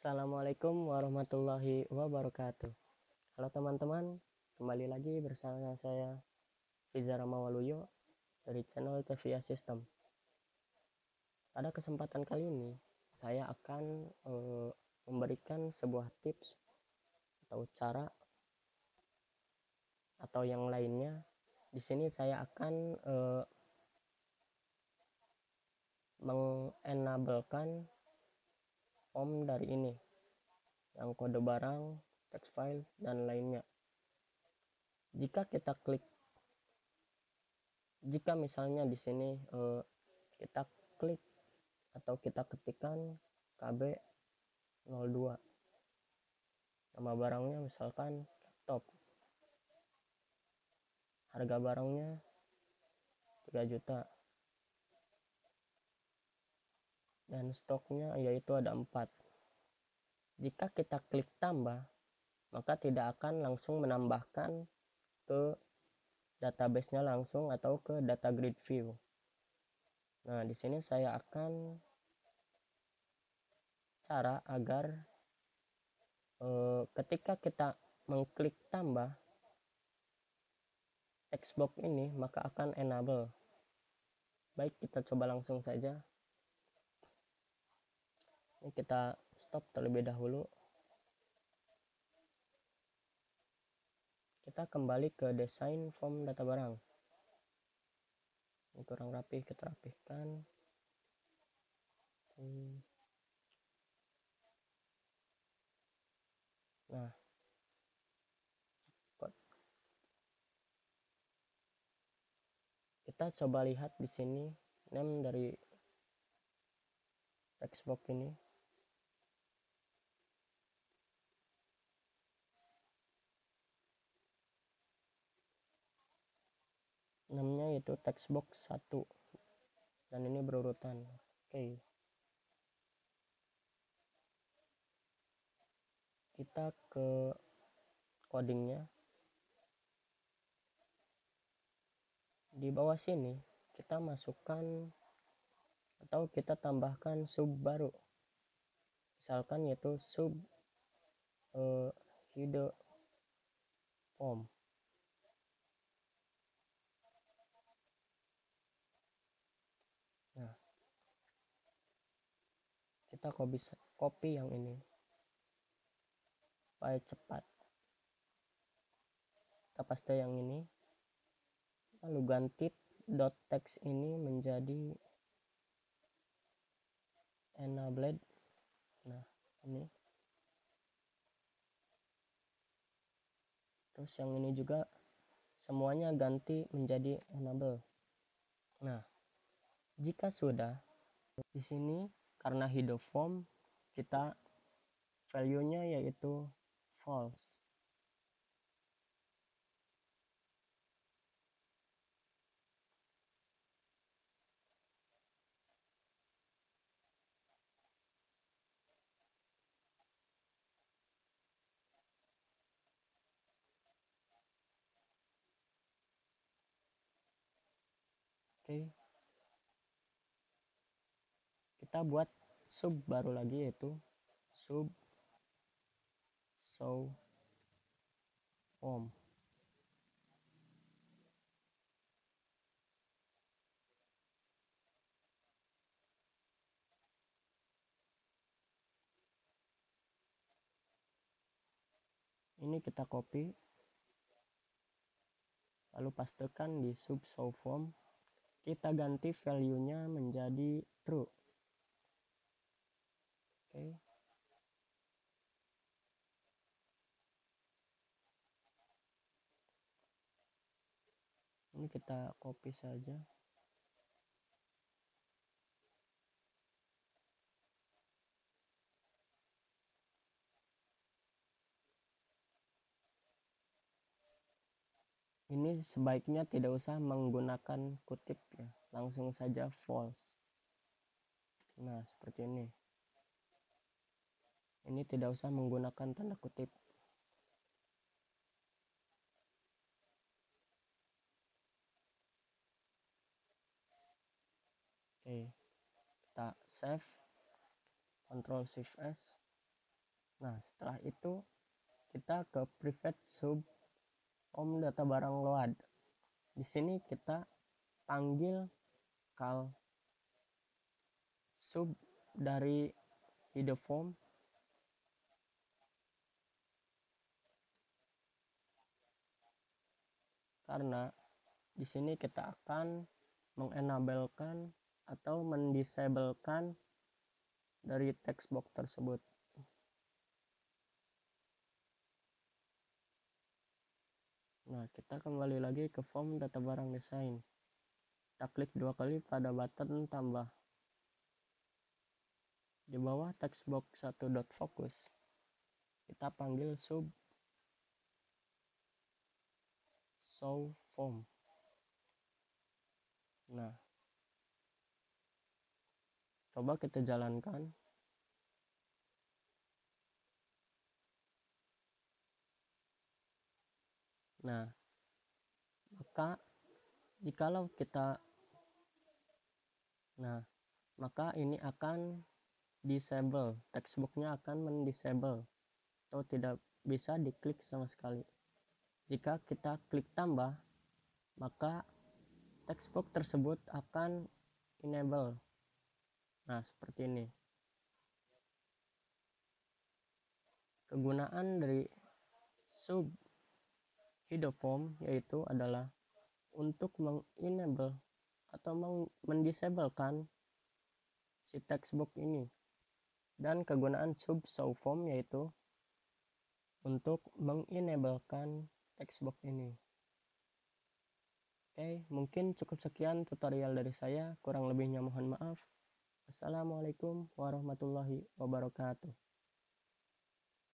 Assalamualaikum warahmatullahi wabarakatuh. Halo teman-teman, kembali lagi bersama saya Fizarama Waluyo dari channel TV eaSYstem. Pada kesempatan kali ini saya akan memberikan sebuah tips atau cara atau yang lainnya. Di sini saya akan mengenabelkan form dari ini yang kode barang, text file, dan lainnya. Jika kita klik, jika misalnya di sini kita klik atau kita ketikkan KB02, nama barangnya misalkan laptop, harga barangnya 3 juta, dan stoknya yaitu ada 4. Jika kita klik tambah, maka tidak akan langsung menambahkan ke database-nya langsung atau ke data grid view. Nah, di sini saya akan cara agar ketika kita mengklik tambah text box ini maka akan enable. Baik, kita coba langsung saja. Ini kita stop terlebih dahulu. Kita kembali ke desain form data barang. Ini kurang rapi, kita rapihkan. Nah, kita coba lihat di sini name dari text box ini. Namanya itu text box 1 dan ini berurutan. Oke. Kita ke codingnya. Di bawah sini kita masukkan atau kita tambahkan sub baru, misalkan yaitu sub hide form. Kita copy yang ini supaya cepat. Kita paste yang ini, lalu ganti dot text ini menjadi enabled. Nah, ini terus yang ini juga semuanya ganti menjadi enable. Nah, jika sudah di sini, karena hide form, kita value-nya yaitu false. Oke. Kita buat sub baru lagi yaitu sub show form. Ini kita copy lalu pastekan di sub show form. Kita ganti value-nya menjadi true. Oke. Ini kita copy saja. Ini sebaiknya tidak usah menggunakan kutip ya, langsung saja false. Nah, seperti ini. Ini tidak usah menggunakan tanda kutip. Oke, kita save, Ctrl Shift S. Nah, setelah itu kita ke private sub om data barang load. Di sini kita panggil call sub dari ide form. Karena di sini kita akan mengenabelkan atau mendisabelkan dari text box tersebut. Nah, kita kembali lagi ke form data barang desain. Kita klik dua kali pada button tambah. Di bawah text box 1.focus, kita panggil sub show form. Nah, coba kita jalankan. Nah, maka ini akan disable, textbox-nya akan mendisable atau tidak bisa diklik sama sekali. Jika kita klik tambah, maka textbox tersebut akan enable. Nah, seperti ini. Kegunaan dari sub hidden form yaitu adalah untuk mengenable atau mendisablekan si textbox ini. Dan kegunaan sub show form yaitu untuk mengenablekan textbox ini. Oke, mungkin cukup sekian tutorial dari saya. Kurang lebihnya mohon maaf. Assalamualaikum warahmatullahi wabarakatuh.